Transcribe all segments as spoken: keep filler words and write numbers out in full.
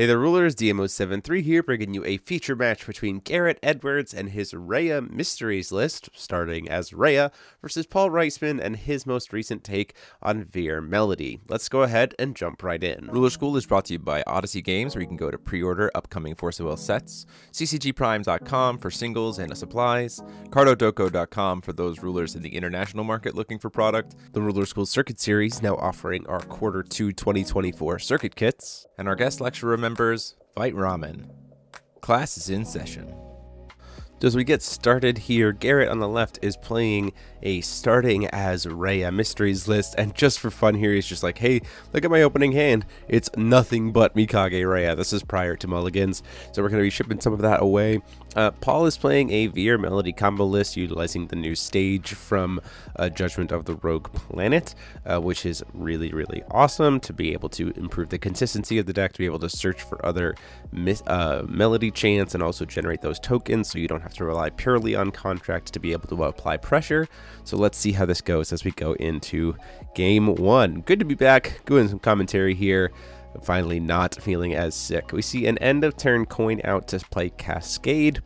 Hey there rulers, D M O seven three here, bringing you a feature match between Garrett Edwards and his Reiya Mysteries list, starting as Reiya, versus Paul Reisman and his most recent take on Vier Melody. Let's go ahead and jump right in. Ruler School is brought to you by Odyssey Games, where you can go to pre-order upcoming Force of Will sets, C C G Prime dot com for singles and supplies, Cardodoco dot com for those rulers in the international market looking for product, the Ruler School Circuit Series now offering our quarter two twenty twenty-four circuit kits, and our guest lecturer members, Fight Ramen. Class is in session. As we get started here, Garrett on the left is playing a starting as Reiya Mysteries list, and just for fun here, he's just like, hey, look at my opening hand. It's nothing but Mikage Reiya. This is prior to Mulligans, so we're going to be shipping some of that away. Uh, Paul is playing a Vier Melody combo list, utilizing the new stage from uh, Judgment of the Rogue Planet, uh, which is really, really awesome to be able to improve the consistency of the deck, to be able to search for other uh, melody chants and also generate those tokens so you don't have to rely purely on contracts to be able to apply pressure. So let's see how this goes as we go into game one. Good to be back, doing some commentary here, finally not feeling as sick. We see an end of turn coin out to play Cascade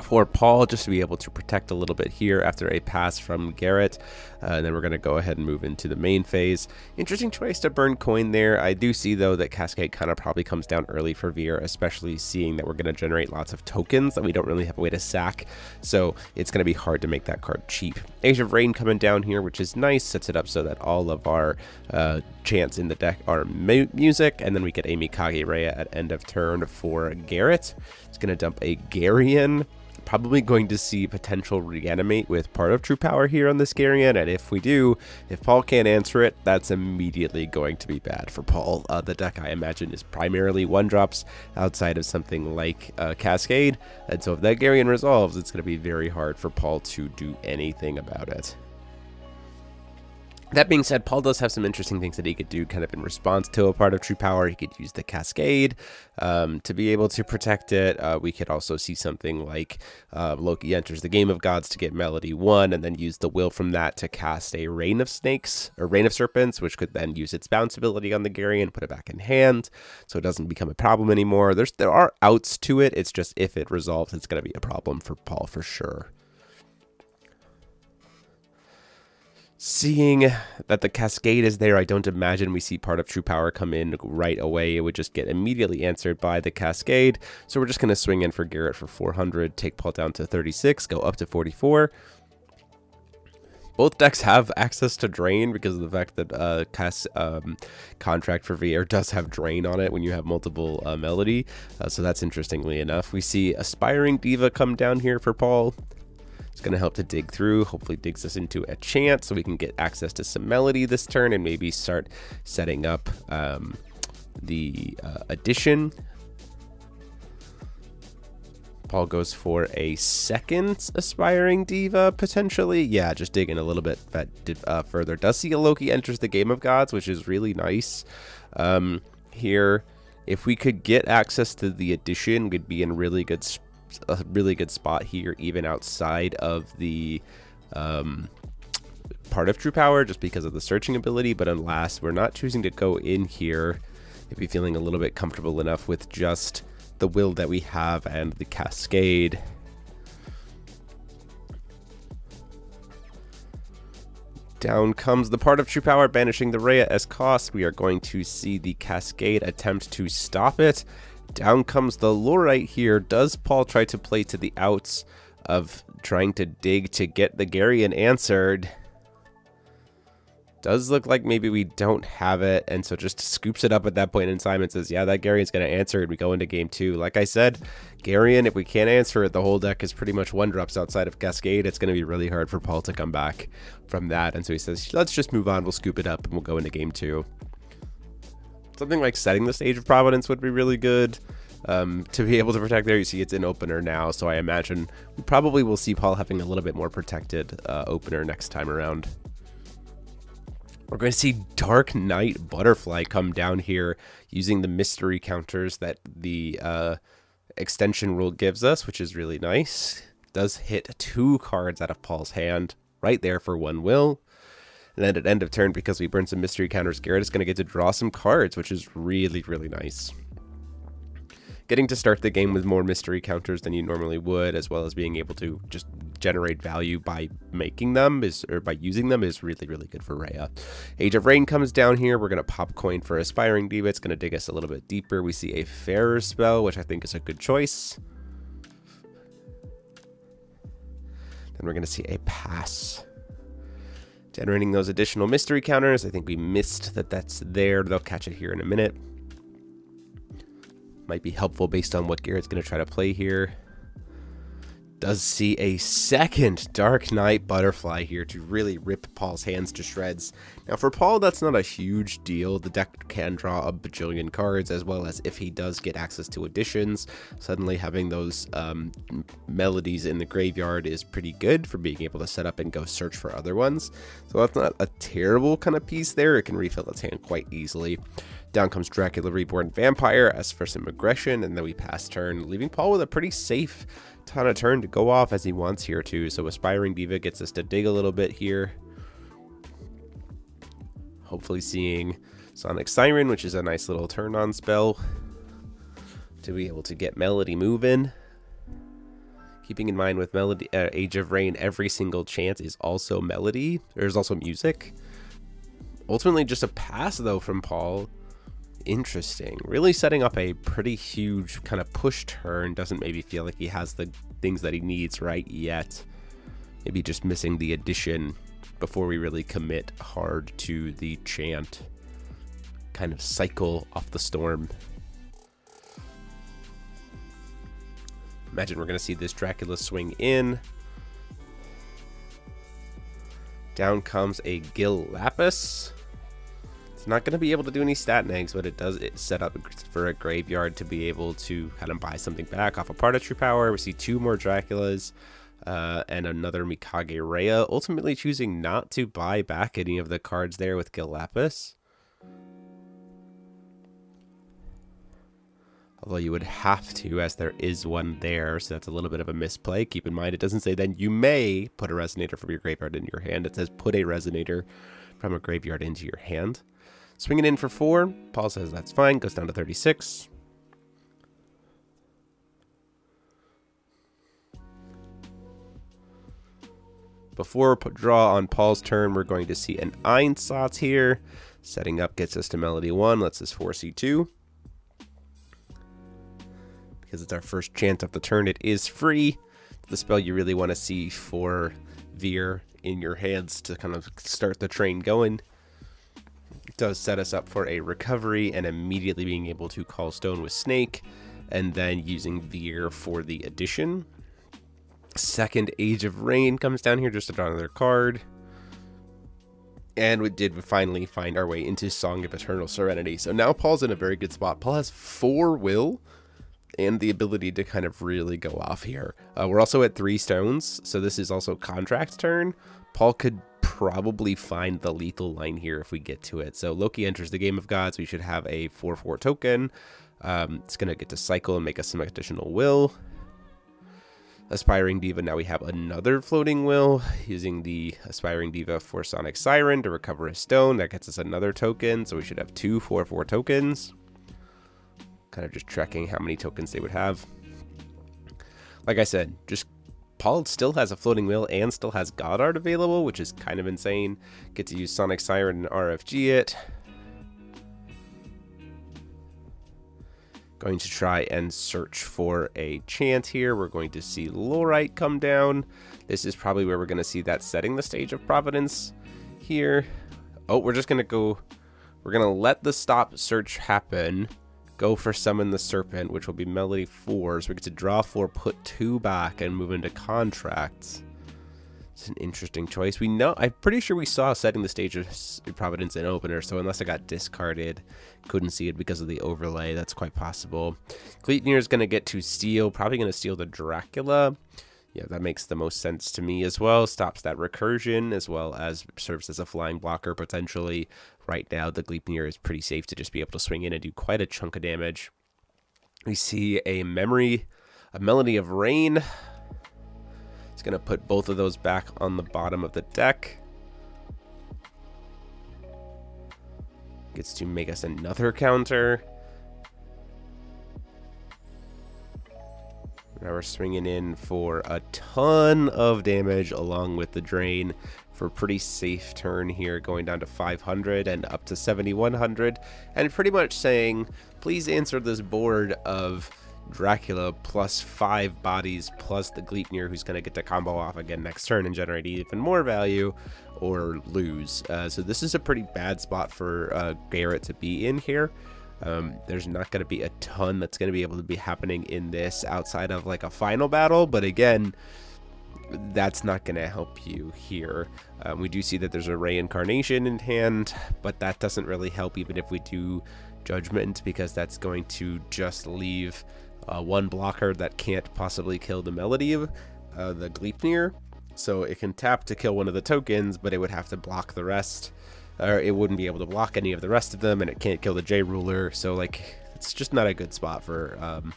for Paul, just to be able to protect a little bit here after a pass from Garrett. Uh, and then we're going to go ahead and move into the main phase. Interesting choice to burn coin there. I do see, though, that Cascade kind of probably comes down early for Vier, especially seeing that we're going to generate lots of tokens that we don't really have a way to sack. So it's going to be hard to make that card cheap. Age of Rain coming down here, which is nice. Sets it up so that all of our uh, chants in the deck are mu music. And then we get a Mikage Reiya at end of turn for Garrett. It's going to dump a Garyon. Probably going to see potential reanimate with Part of True Power here on this Garyon, and if we do, if Paul can't answer it, that's immediately going to be bad for Paul. Uh, the deck, I imagine, is primarily one-drops outside of something like uh, Cascade, and so if that Garyon resolves, it's going to be very hard for Paul to do anything about it. That being said, Paul does have some interesting things that he could do kind of in response to a Part of True Power. He could use the Cascade um, to be able to protect it. Uh, we could also see something like uh, Loki Enters the Game of Gods to get Melody one, and then use the Will from that to cast a Reign of Snakes, or Reign of Serpents, which could then use its bounce ability on the Garyon and put it back in hand, so it doesn't become a problem anymore. There's, there are outs to it. It's just if it resolves, it's going to be a problem for Paul for sure. Seeing that the Cascade is there, I don't imagine we see Part of True Power come in right away. It would just get immediately answered by the Cascade. So we're just going to swing in for Garrett for four hundred, take Paul down to thirty-six, go up to forty-four. Both decks have access to Drain because of the fact that uh, Cas um, Contract for Vier does have Drain on it when you have multiple uh, Melody. Uh, so that's interestingly enough. We see Aspiring Diva come down here for Paul. It's going to help to dig through, hopefully digs us into a chant so we can get access to some melody this turn and maybe start setting up um, the uh, addition. Paul goes for a second Aspiring Diva, potentially. Yeah, just digging a little bit uh, further. Does see a Loki Enters the Game of Gods, which is really nice um, here. If we could get access to the addition, we'd be in really good spot. A really good spot here, even outside of the um, Part of True Power, just because of the searching ability. But alas, we're not choosing to go in here. If you're feeling a little bit comfortable enough with just the Will that we have and the Cascade. Down comes the Part of True Power, banishing the Reiya as cost. We are going to see the Cascade attempt to stop it. Down comes the Lorite here. Does Paul try to play to the outs of trying to dig to get the Garyon answered? Does look like maybe we don't have it, and so just scoops it up at that point in time and says, yeah, that Garyon's going to answer, and we go into game two. Like I said, Garyon, if we can't answer it, the whole deck is pretty much one-drops outside of Cascade. It's going to be really hard for Paul to come back from that, and so he says, let's just move on. We'll scoop it up, and we'll go into game two. Something like Setting the Stage of Providence would be really good um, to be able to protect there. You see it's an opener now, so I imagine we probably will see Paul having a little bit more protected uh, opener next time around. We're going to see Dark Knight Butterfly come down here using the mystery counters that the uh, extension rule gives us, which is really nice. Does hit two cards out of Paul's hand right there for one will. And then at end of turn, because we burned some mystery counters, Garrett is going to get to draw some cards, which is really, really nice. getting to start the game with more mystery counters than you normally would, as well as being able to just generate value by making them is or by using them is really, really good for Reiya. Age of Rain comes down here. We're going to pop coin for Aspiring Diva. It's going to dig us a little bit deeper. We see a Farrah's spell, which I think is a good choice. Then we're going to see a Pass. Generating those additional mystery counters. I think we missed that that's there. They'll catch it here in a minute. Might be helpful based on what Garrett's going to try to play here. Does see a second Dark Knight Butterfly here to really rip Paul's hands to shreds. Now for Paul, that's not a huge deal. The deck can draw a bajillion cards, as well as if he does get access to additions, suddenly having those um, melodies in the graveyard is pretty good for being able to set up and go search for other ones. So that's not a terrible kind of piece there. It can refill its hand quite easily. Down comes Dracula Reborn Vampire as for some aggression, and then we pass turn, leaving Paul with a pretty safe ton of turn to go off as he wants here too. So Aspiring Diva gets us to dig a little bit here. Hopefully seeing Sonic Siren, which is a nice little turn on spell to be able to get Melody moving. Keeping in mind with Melody, uh, Age of Rain, every single chant is also melody. There's also music. Ultimately just a pass though from Paul. Interesting, really setting up a pretty huge kind of push turn. Doesn't maybe feel like he has the things that he needs right yet, maybe just missing the addition before we really commit hard to the chant kind of cycle off the storm. Imagine we're gonna see this Dracula swing in. Down comes a Gil Lapis. It's not going to be able to do any stat nags, but it does it set up for a graveyard to be able to kind of buy something back off a Part of True Power. We see two more Draculas uh, and another Mikage Reiya, ultimately choosing not to buy back any of the cards there with Gil Lapis. Although you would have to, as there is one there, so that's a little bit of a misplay. Keep in mind, it doesn't say then you may put a Resonator from your graveyard into your hand. It says put a Resonator from a graveyard into your hand. Swinging in for four. Paul says that's fine. Goes down to thirty-six. Before draw on Paul's turn, we're going to see an Einsatz here. Setting up gets us to Melody one. Lets us four C two. Because it's our first chant of the turn, it is free. The spell you really want to see for Vier in your hands to kind of start the train going. It does set us up for a recovery and immediately being able to call Stone with Snake and then using Vier for the addition. Second Age of Rain comes down here just to draw another card. And we did finally find our way into Song of Eternal Serenity. So now Paul's in a very good spot. Paul has four will and the ability to kind of really go off here. Uh, we're also at three stones, so this is also Contract's turn. Paul could probably find the lethal line here if we get to it. So Loki enters the Game of Gods. We should have a four four token. Um, it's going to get to cycle and make us some additional will. Aspiring Diva, now we have another floating will, using the Aspiring Diva for Sonic Siren to recover a stone. That gets us another token, so we should have two four four tokens. Kind of just tracking how many tokens they would have. Like I said, just Paul still has a floating wheel and still has God Art available, which is kind of insane. Get to use Sonic Siren and R F G it. Going to try and search for a chant here. We're going to see Lorite come down. This is probably where we're going to see that Setting the Stage of Providence here. Oh, we're just going to go. We're going to let the stop search happen. Go for Summon the Serpent, which will be Melody four. So we get to draw four, put two back, and move into Contracts. It's an interesting choice. We know, I'm pretty sure we saw Setting the Stage of Providence in opener, so unless I got discarded, couldn't see it because of the overlay, that's quite possible. Gleipnir is going to get to steal, probably going to steal the Dracula. Yeah, that makes the most sense to me as well. Stops that recursion as well as serves as a flying blocker potentially. Right now, the Gleipnir is pretty safe to just be able to swing in and do quite a chunk of damage. We see a memory, a Melody of Rain. It's going to put both of those back on the bottom of the deck. Gets to make us another counter. Now we're swinging in for a ton of damage along with the drain for a pretty safe turn here, going down to five hundred and up to seventy-one hundred, and pretty much saying, please answer this board of Dracula plus five bodies plus the Gleipnir, who's going to get to combo off again next turn and generate even more value, or lose. Uh, so this is a pretty bad spot for uh, Garrett to be in here. Um, there's not going to be a ton that's going to be able to be happening in this outside of like a final battle, but again, that's not going to help you here. Um, we do see that there's a reincarnation in hand, but that doesn't really help even if we do Judgment, because that's going to just leave Uh, one blocker that can't possibly kill the Melody of uh, the Gleipnir. So it can tap to kill one of the tokens, but it would have to block the rest, or it wouldn't be able to block any of the rest of them, and it can't kill the J Ruler. So like, it's just not a good spot for um,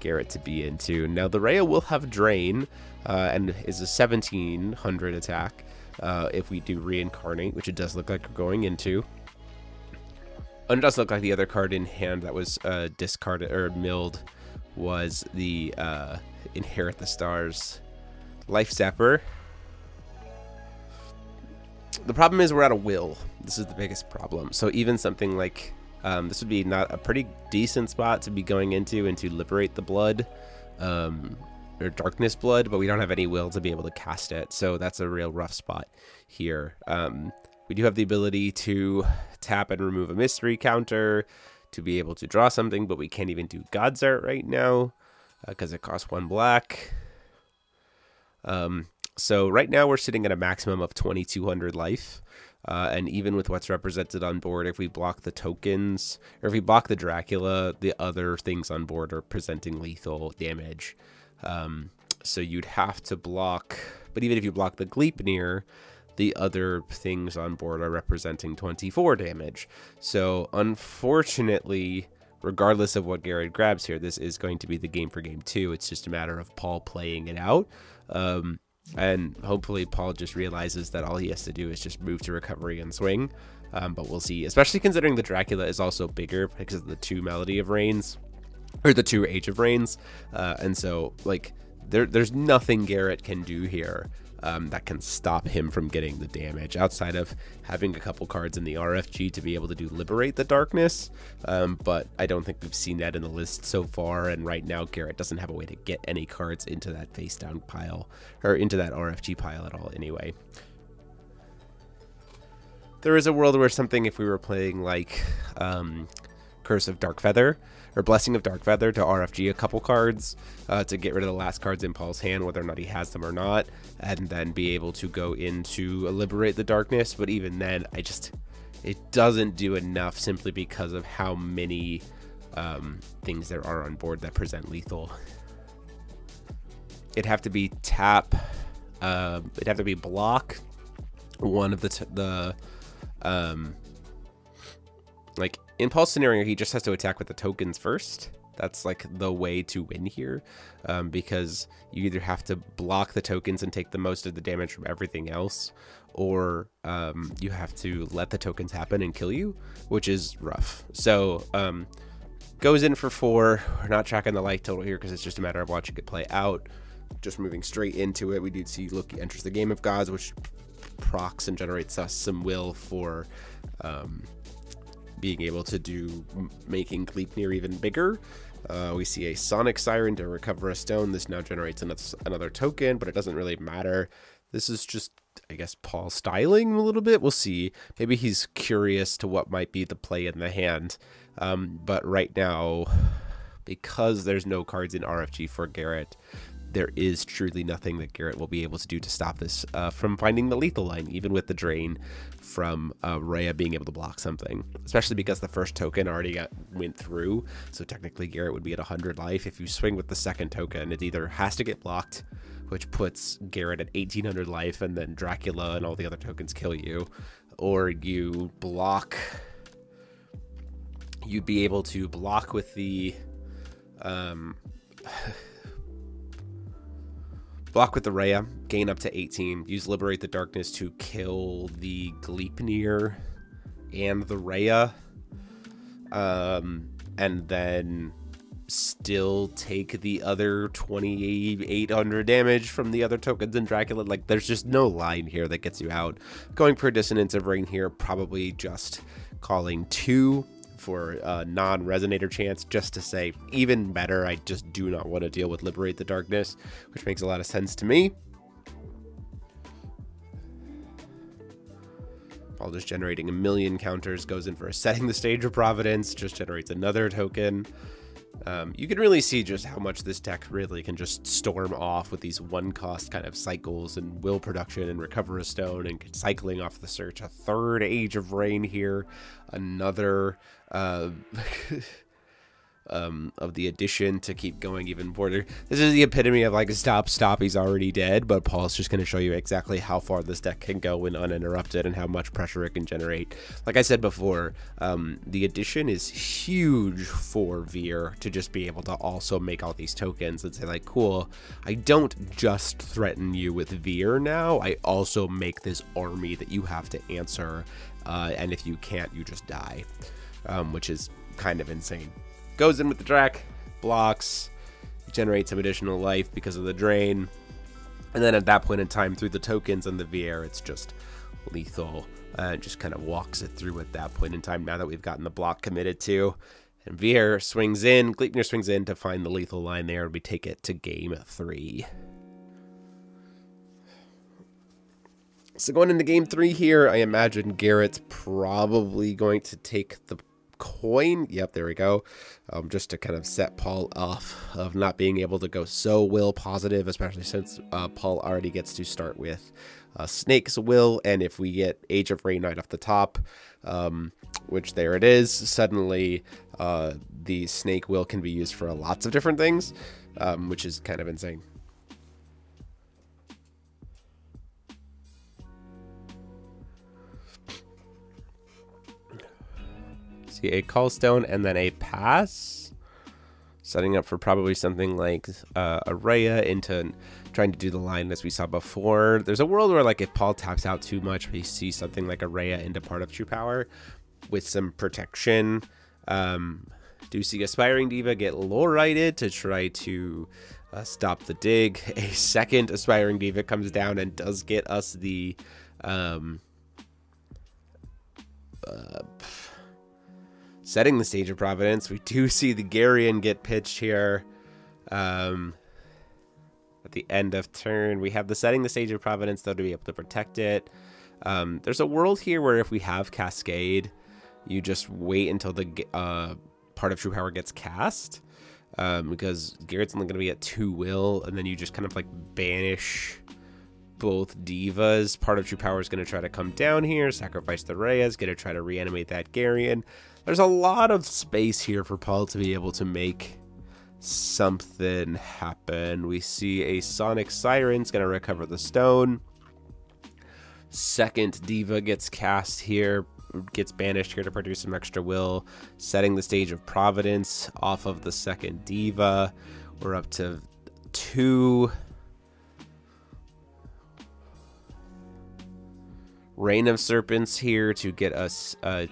Garrett to be into. Now the Reiya will have drain uh, and is a seventeen hundred attack uh, if we do reincarnate, which it does look like we're going into. And it does look like the other card in hand that was uh, discarded or milled was the uh, Inherit the Stars Life Zapper. The problem is we're out of will. This is the biggest problem. So even something like um, this would be not a pretty decent spot to be going into and to Liberate the Blood um, or Darkness Blood, but we don't have any will to be able to cast it. So that's a real rough spot here. Um, we do have the ability to tap and remove a mystery counter to be able to draw something, but we can't even do God's Art right now because uh, it costs one black. Um, so right now we're sitting at a maximum of twenty-two hundred life, uh, and even with what's represented on board, if we block the tokens, or if we block the Dracula, the other things on board are presenting lethal damage. Um, so you'd have to block, but even if you block the Gleipnir, the other things on board are representing twenty-four damage. So unfortunately, regardless of what Garrett grabs here, this is going to be the game for game two. It's just a matter of Paul playing it out. Um, and hopefully Paul just realizes that all he has to do is just move to recovery and swing. Um, but we'll see, especially considering the Dracula is also bigger because of the two Melody of Rains, or the two Age of Rains. Uh, and so like there, there's nothing Garrett can do here Um, that can stop him from getting the damage outside of having a couple cards in the R F G to be able to do Liberate the Darkness. Um, but I don't think we've seen that in the list so far. And right now, Garrett doesn't have a way to get any cards into that face down pile, or into that R F G pile at all anyway. There is a world where something, if we were playing like um, Curse of Dark Feather, or Blessing of Dark Feather, to R F G a couple cards uh, to get rid of the last cards in Paul's hand, whether or not he has them or not, and then be able to go into Liberate the Darkness. But even then, I just, it doesn't do enough simply because of how many um, things there are on board that present lethal. It'd have to be tap, uh, it'd have to be block one of the, t the um, like, in Paul's scenario, he just has to attack with the tokens first. That's like the way to win here, um, because you either have to block the tokens and take the most of the damage from everything else, or um, you have to let the tokens happen and kill you, which is rough. So um, goes in for four. We're not tracking the life total here because it's just a matter of watching it play out. Just moving straight into it, we do see Loki Enters the Game of Gods, which procs and generates us some will for Um, being able to do making Gleipnir even bigger. Uh, we see a Sonic Siren to recover a stone. This now generates another token, but it doesn't really matter. This is just, I guess, Paul styling a little bit. We'll see. Maybe he's curious to what might be the play in the hand. Um, but right now, because there's no cards in R F G for Garrett, there is truly nothing that Garrett will be able to do to stop this uh, from finding the lethal line, even with the drain from uh, Reiya being able to block something, especially because the first token already got, went through. So technically Garrett would be at one hundred life. If you swing with the second token, it either has to get blocked, which puts Garrett at eighteen hundred life, and then Dracula and all the other tokens kill you, or you block, you'd be able to block with the, um, block with the Reiya, gain up to eighteen, use Liberate the Darkness to kill the Gleipnir and the Reiya, um, and then still take the other twenty-eight hundred damage from the other tokens in Dracula. Like, there's just no line here that gets you out. Going for Dissonance of Rain here, probably just calling two for a non-resonator chance, just to say, even better, I just do not want to deal with Liberate the Darkness, which makes a lot of sense to me. Paul just generating a million counters, goes in for a Setting the Stage of Providence, just generates another token. Um, you can really see just how much this deck really can just storm off with these one-cost kind of cycles and will production and recover a stone and cycling off the search. A third Age of Rain here, another uh, um, of the addition to keep going even further. This is the epitome of like stop, stop, he's already dead, but Paul's just going to show you exactly how far this deck can go when uninterrupted and how much pressure it can generate. Like I said before, um, the addition is huge for Vier to just be able to also make all these tokens and say like, cool, I don't just threaten you with Vier now, I also make this army that you have to answer, uh, and if you can't, you just die, um, which is kind of insane. Goes in with the Drac, blocks, generates some additional life because of the drain. And then at that point in time, through the tokens and the Vier, it's just lethal. Uh, just kind of walks it through at that point in time, now that we've gotten the block committed to. And Vier swings in, Gleipnir swings in to find the lethal line there, and we take it to game three. So going into game three here, I imagine Garrett's probably going to take the coin. Yep, there we go. Um, just to kind of set Paul off of not being able to go so will positive, especially since uh, Paul already gets to start with uh, Snake's Will, and if we get Age of Rain right off the top, um, which there it is, suddenly uh, the Snake Will can be used for lots of different things, um, which is kind of insane. A call stone and then a pass, setting up for probably something like uh, a Reiya into trying to do the line as we saw before. There's a world where like if Paul taps out too much, we see something like a Reiya into Part of True Power with some protection. Um, do see Aspiring Diva get lowrighted to try to uh, stop the dig. A second Aspiring Diva comes down and does get us the um, uh, Setting the Stage of Providence. We do see the Garyon get pitched here. Um, at the end of turn, we have the Setting the Stage of Providence, though, to be able to protect it. Um, there's a world here where if we have Cascade, you just wait until the uh, Part of True Power gets cast, um, because Garrett's only going to be at two will, and then you just kind of like banish both divas. Part of True Power is going to try to come down here, sacrifice the Reiyas, going to try to reanimate that Garyon. There's a lot of space here for Paul to be able to make something happen. We see a Sonic Siren's going to recover the stone. Second Diva gets cast here, gets banished here to produce some extra will. Setting the Stage of Providence off of the second Diva. We're up to two. Reign of Serpents here to get us uh,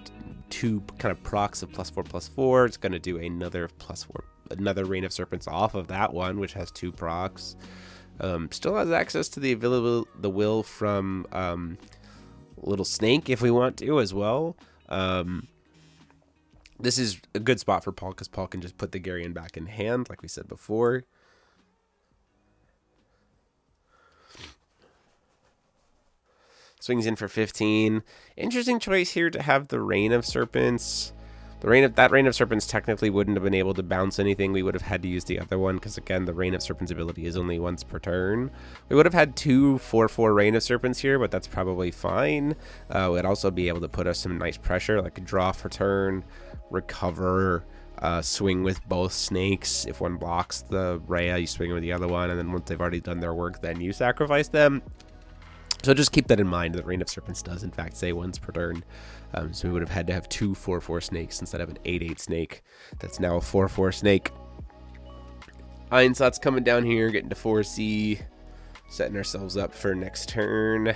two kind of procs of plus four, plus four. It's going to do another plus four, another Reign of Serpents off of that one, which has two procs. Um, still has access to the available the will from um, Little Snake if we want to as well. Um, this is a good spot for Paul because Paul can just put the Garyon back in hand, like we said before. Swings in for fifteen. Interesting choice here to have the Reign of Serpents. The Reign of that Reign of Serpents technically wouldn't have been able to bounce anything. We would have had to use the other one because, again, the Reign of Serpents ability is only once per turn. We would have had two four four Reign of Serpents here, but that's probably fine. Uh, we'd also be able to put us some nice pressure, like draw for turn, recover, uh, swing with both snakes. If one blocks the Reiya, you swing with the other one, and then once they've already done their work, then you sacrifice them. So just keep that in mind, that Reign of Serpents does, in fact, say once per turn. Um, so we would have had to have two four four snakes instead of an eight eight snake. That's now a four four snake. Einsatz coming down here, getting to four C, setting ourselves up for next turn.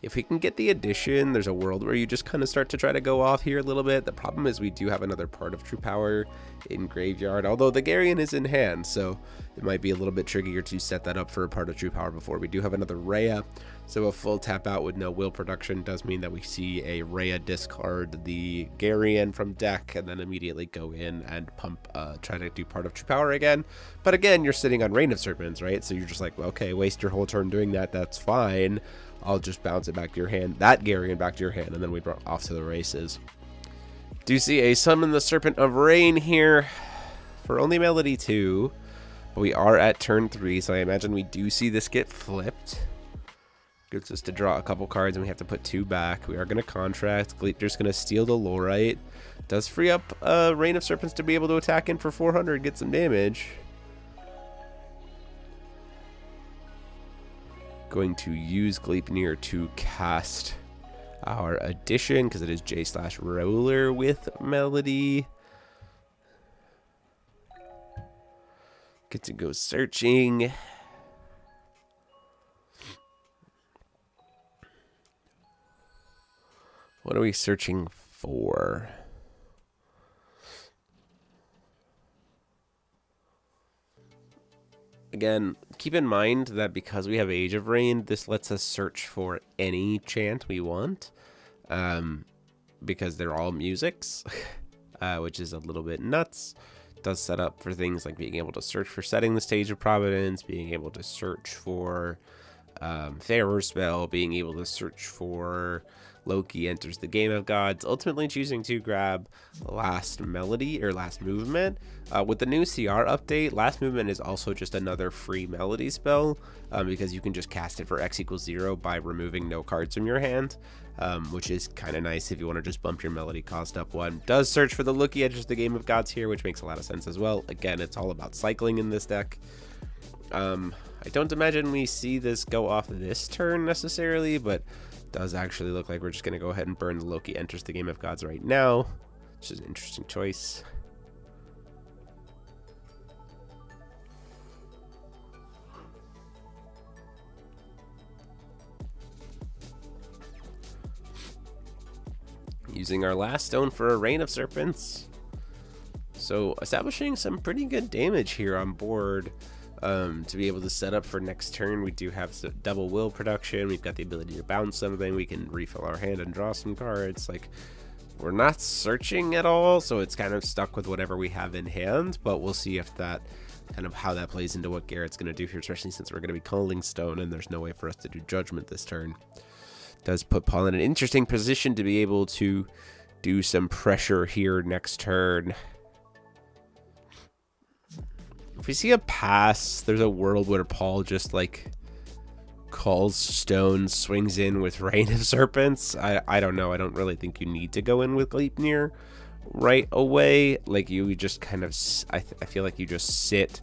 If we can get the addition, there's a world where you just kind of start to try to go off here a little bit. The problem is we do have another Part of True Power in Graveyard, although the Garyon is in hand, so it might be a little bit trickier to set that up for a Part of True Power before. We do have another Reiya, so a full tap out with no will production does mean that we see a Reiya discard the Garyon from deck and then immediately go in and pump, uh, try to do Part of True Power again. But again, you're sitting on Reign of Serpents, right? So you're just like, well, okay, waste your whole turn doing that, that's fine. I'll just bounce it back to your hand, that Garyon back to your hand, and then we brought off to the races. Do you see a Summon the Serpent of Rain here for only Melody two, but we are at turn three, so I imagine we do see this get flipped. Gets us to draw a couple cards, and we have to put two back. We are going to contract. Gleipnir's going to steal the Lorite. Does free up uh, Reign of Serpents to be able to attack in for four hundred, get some damage. Going to use Gleipnir to cast our addition because it is J slash Roller with Melody. Get to go searching. What are we searching for? Again, keep in mind that because we have Age of Rain, this lets us search for any chant we want, um, because they're all musics, uh, which is a little bit nuts. It does set up for things like being able to search for Setting the Stage of Providence, being able to search for um, Farrah's Spell, being able to search for Loki Enters the Game of Gods, ultimately choosing to grab Last Melody or Last Movement. Uh, with the new C R update, Last Movement is also just another free Melody spell, um, because you can just cast it for X equals zero by removing no cards from your hand, um, which is kind of nice if you want to just bump your Melody cost up one. Does search for the Loki Enters the Game of Gods here, which makes a lot of sense as well. Again, it's all about cycling in this deck. Um, I don't imagine we see this go off this turn necessarily, but does actually look like we're just going to go ahead and burn the Loki Enters the Game of Gods right now, which is an interesting choice. Using our last stone for a Reign of Serpents. So establishing some pretty good damage here on board. Um, to be able to set up for next turn, we do have some double will production. We've got the ability to bounce something. We can refill our hand and draw some cards. Like, we're not searching at all, so it's kind of stuck with whatever we have in hand. But we'll see if that kind of how that plays into what Garrett's going to do here, especially since we're going to be calling stone and there's no way for us to do judgment this turn. Does put Paul in an interesting position to be able to do some pressure here next turn. If we see a pass, there's a world where Paul just like calls stone, swings in with Reign of Serpents. I, I don't know. I don't really think you need to go in with Gleipnir right away. Like, you just kind of, I, th I feel like you just sit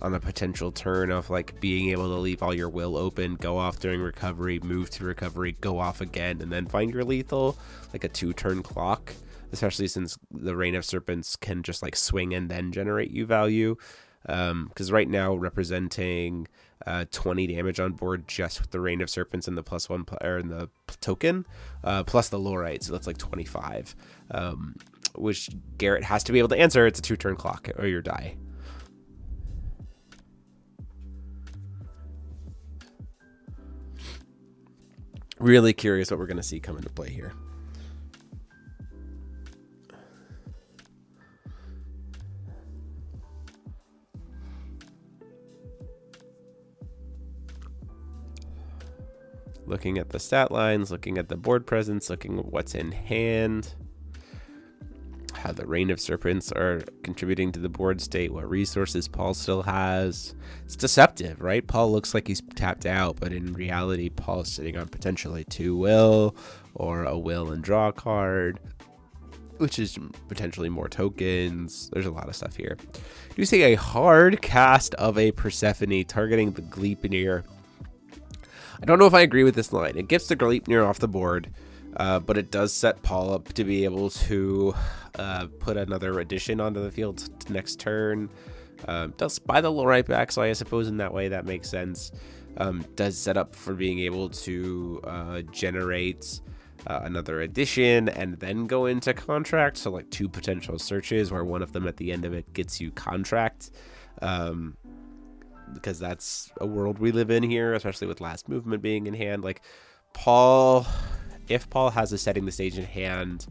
on the potential turn of like being able to leave all your will open, go off during recovery, move to recovery, go off again, and then find your lethal, like a two turn clock, especially since the Reign of Serpents can just like swing and then generate you value. Um, because right now representing uh, twenty damage on board just with the Reign of Serpents and the plus one player and the token, uh, plus the Lorite, so that's like twenty-five, um, which Garrett has to be able to answer. It's a two turn clock or your die. Really curious what we're going to see come into play here. Looking at the stat lines, looking at the board presence, looking at what's in hand, how the Reign of Serpents are contributing to the board state, what resources Paul still has. It's deceptive, right? Paul looks like he's tapped out, but in reality, Paul is sitting on potentially two will or a will and draw card, which is potentially more tokens. There's a lot of stuff here. You see a hard cast of a Persephone targeting the Gleipnir. I don't know if I agree with this line. It gets the Gleipnir off the board, uh, but it does set Paul up to be able to uh, put another addition onto the field next turn. Uh, does buy the Lorite back, so I suppose in that way that makes sense. um, does set up for being able to uh, generate uh, another edition and then go into contract. So like two potential searches where one of them at the end of it gets you contract, um, because that's a world we live in here, especially with Last Movement being in hand. Like Paul, if Paul has a Setting the Stage in hand,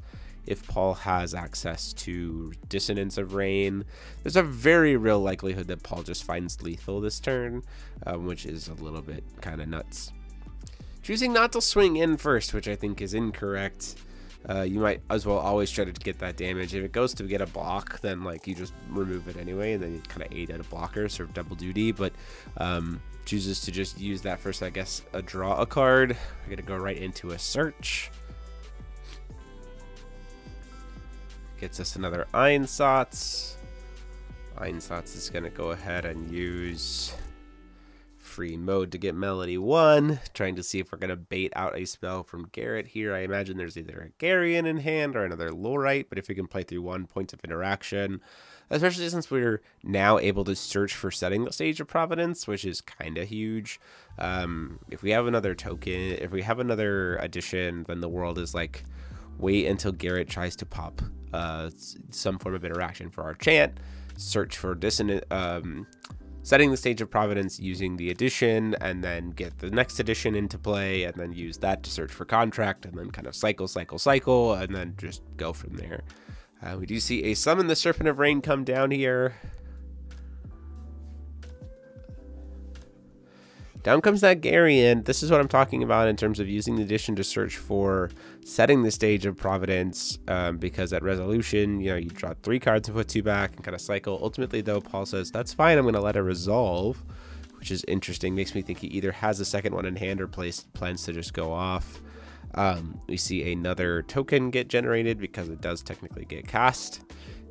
if Paul has access to Dissonance of Rain, there's a very real likelihood that Paul just finds lethal this turn, um, which is a little bit kind of nuts. Choosing not to swing in first, which I think is incorrect. Uh, you might as well always try to get that damage. If it goes to get a block, then like you just remove it anyway, and then you kind of aid at a blocker, serve double duty, but um, chooses to just use that first, I guess, a draw a card. We're gonna go right into a search. Gets us another Einsatz. Einsatz is gonna go ahead and use free mode to get Melody one, trying to see if we're gonna bait out a spell from Garrett here. I imagine there's either a Garyon in hand or another Lorite, but if we can play through one point of interaction, especially since we're now able to search for Setting the Stage of Providence, which is kind of huge. Um, if we have another token, if we have another edition, then the world is like, wait until Garrett tries to pop uh, some form of interaction for our chant, search for dissonant, um, Setting the Stage of Providence using the edition, and then get the next edition into play, and then use that to search for contract, and then kind of cycle, cycle, cycle, and then just go from there. Uh, we do see a Summon the Serpent of Rain come down here. Down comes that Garyon. This is what I'm talking about in terms of using the edition to search for Setting the Stage of Providence, um, because at resolution, you know, you draw three cards and put two back and kind of cycle. Ultimately, though, Paul says, that's fine, I'm going to let it resolve, which is interesting. Makes me think he either has a second one in hand or plays, plans to just go off. Um, we see another token get generated because it does technically get cast.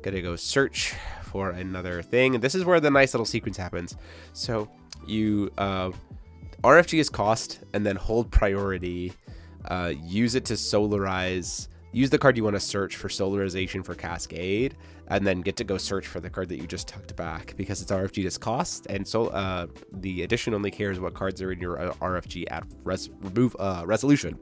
Gonna go search for another thing. And this is where the nice little sequence happens. So you... Uh, R F G is cost, and then hold priority, uh, use it to solarize, use the card you want to search for solarization for Cascade, and then get to go search for the card that you just tucked back, because it's R F G is cost, and so uh, the edition only cares what cards are in your R F G at res remove uh, resolution.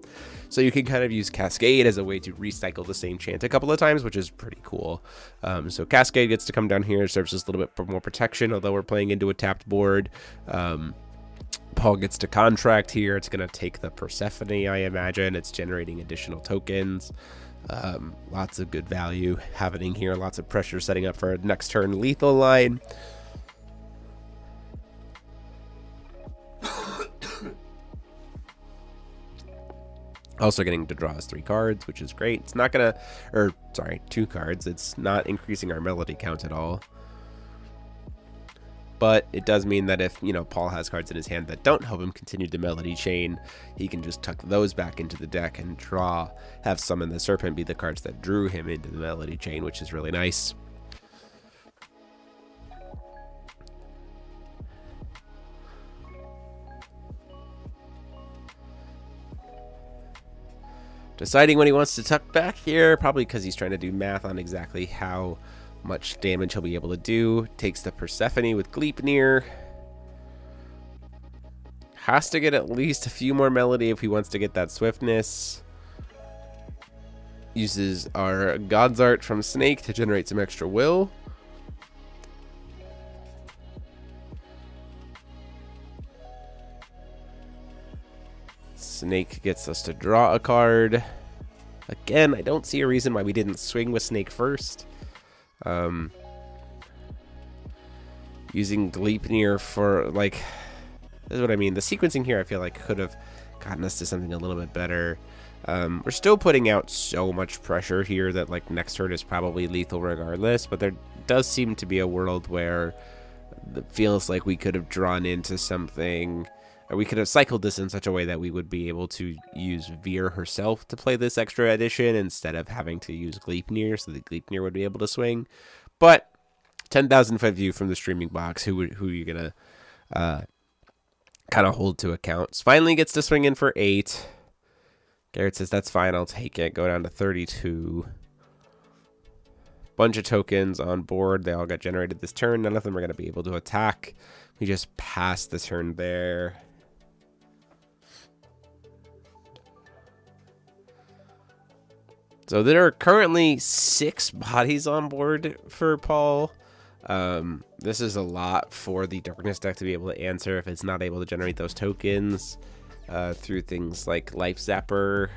So you can kind of use Cascade as a way to recycle the same chant a couple of times, which is pretty cool. Um, so Cascade gets to come down here, serves us a little bit for more protection, although we're playing into a tapped board. Um, Paul gets to contract here. It's going to take the Persephone, I imagine. It's generating additional tokens. Um, lots of good value happening here. Lots of pressure setting up for next turn lethal line. Also getting to draw us three cards, which is great. It's not going to, or sorry, two cards. It's not increasing our melody count at all. But it does mean that if, you know, Paul has cards in his hand that don't help him continue the melody chain, he can just tuck those back into the deck and draw, have Summon the Serpent be the cards that drew him into the melody chain, which is really nice. Deciding when he wants to tuck back here, probably because he's trying to do math on exactly how much damage he'll be able to do. Takes the Persephone with Gleipnir. Has to get at least a few more melody if he wants to get that swiftness. Uses our God's Art from Snake to generate some extra will. Snake gets us to draw a card. Again, I don't see a reason why we didn't swing with Snake first. Um, using Gleipnir for, like, this is what I mean. The sequencing here, I feel like, could have gotten us to something a little bit better. Um, we're still putting out so much pressure here that, like, next turn is probably lethal regardless, but there does seem to be a world where it feels like we could have drawn into something, or we could have cycled this in such a way that we would be able to use Vier herself to play this extra edition instead of having to use Gleipnir, so that Gleipnir would be able to swing. But ten thousand foot view from the streaming box, who who are you going to uh, kind of hold to account? Finally gets to swing in for eight. Garrett says, that's fine, I'll take it. Go down to thirty-two. Bunch of tokens on board. They all got generated this turn. None of them are going to be able to attack. We just passed the turn there. So there are currently six bodies on board for Paul. Um, this is a lot for the Darkness deck to be able to answer if it's not able to generate those tokens uh, through things like Life Zapper.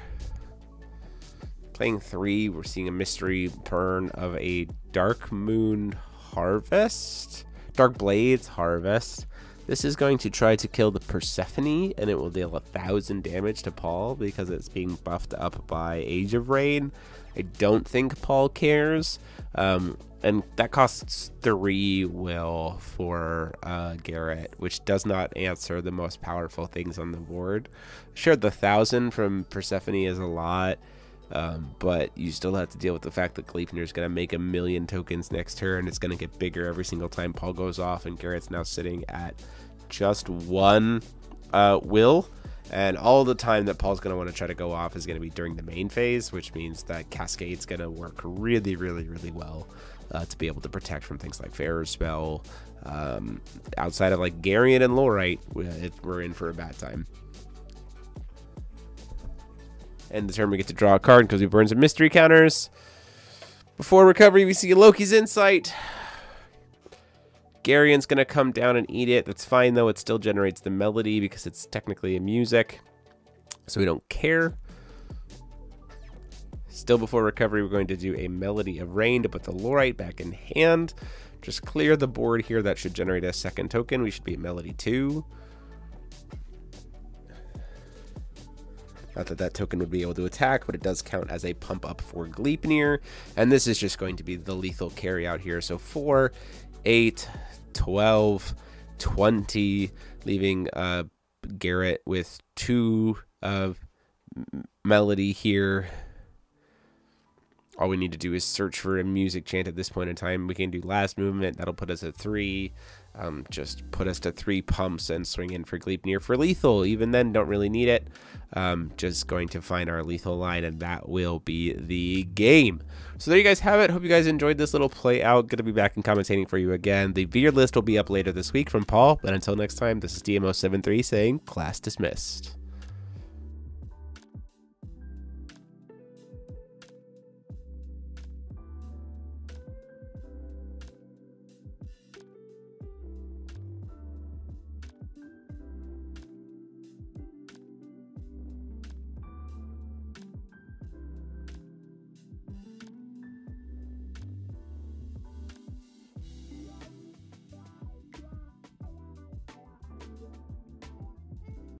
Playing three, we're seeing a mystery burn of a Dark Moon Harvest, Dark Blades Harvest. This is going to try to kill the Persephone, and it will deal a thousand damage to Paul because it's being buffed up by Age of Rain. I don't think Paul cares. Um, and that costs three will for uh, Garrett, which does not answer the most powerful things on the board. Sure, the thousand from Persephone is a lot, um, but you still have to deal with the fact that Gleipnir is going to make a million tokens next turn. It's going to get bigger every single time Paul goes off, and Garrett's now sitting at just one uh, will, and all the time that Paul's going to want to try to go off is going to be during the main phase, which means that Cascade's going to work really, really, really well uh, to be able to protect from things like Farrah's spell. Um, outside of like Garyon and Lorite, we're in for a bad time. And the turn we get to draw a card because we burn some mystery counters. Before recovery, we see Loki's Insight. Garyon's going to come down and eat it. That's fine, though. It still generates the melody because it's technically a music, so we don't care. Still before recovery, we're going to do a Melody of Rain to put the Lorite back in hand. Just clear the board here. That should generate a second token. We should be at Melody two. Not that that token would be able to attack, but it does count as a pump up for Gleipnir. And this is just going to be the lethal carry out here. So four, eight, twelve, twenty, leaving uh, Garrett with two of uh, melody here. All we need to do is search for a music chant at this point in time. We can do Last Movement. That'll put us at three. Um, just put us to three pumps and swing in for Gleipnir for lethal. Even then, don't really need it. Um, just going to find our lethal line, and that will be the game. So there you guys have it. Hope you guys enjoyed this little play out. Going to be back and commentating for you again. The Vier list will be up later this week from Paul. But until next time, this is D M O seven three saying class dismissed.